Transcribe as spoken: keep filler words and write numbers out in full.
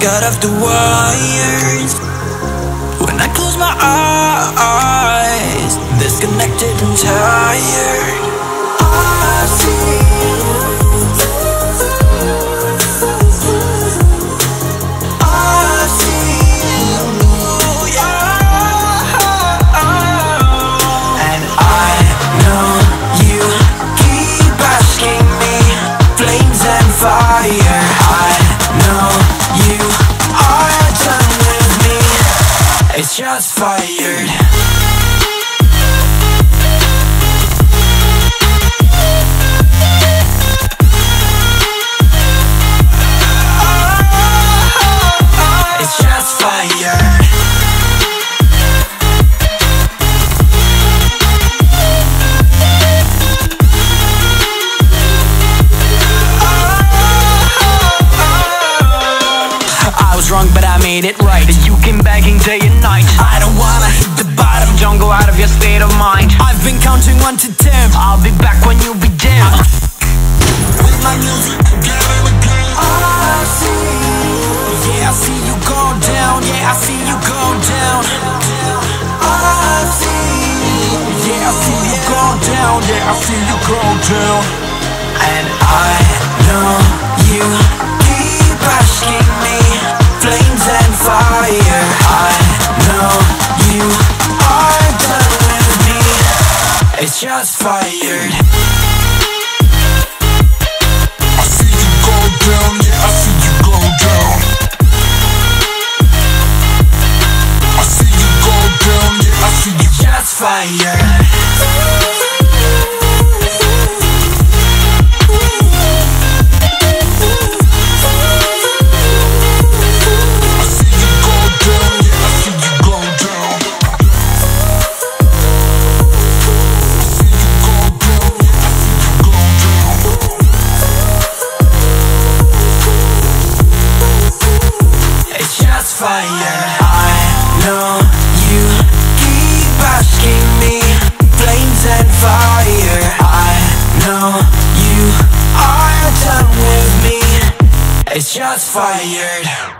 got off the wires. When I close my eyes, disconnected and tired. All I see it's shots fired. Wrong, but I made it right. You came begging day and night. I don't wanna hit the bottom. Don't go out of your state of mind. I've been counting one to ten. I'll be back when you'll be dead. Uh -huh. With my music, together with you. All I see, yeah, I see you go down. Yeah, I see you go down. All I see, yeah, I see you go down. Yeah, I see you go down. And I know you keep asking me. Flames and fire, I know you are done with me. It's shots fired. I see you go down, yeah, I see you go down. I see you go down, yeah, I see you. Shots fired. Fire. I know you keep asking me, flames and fire. I know you are done with me. It's shots fired.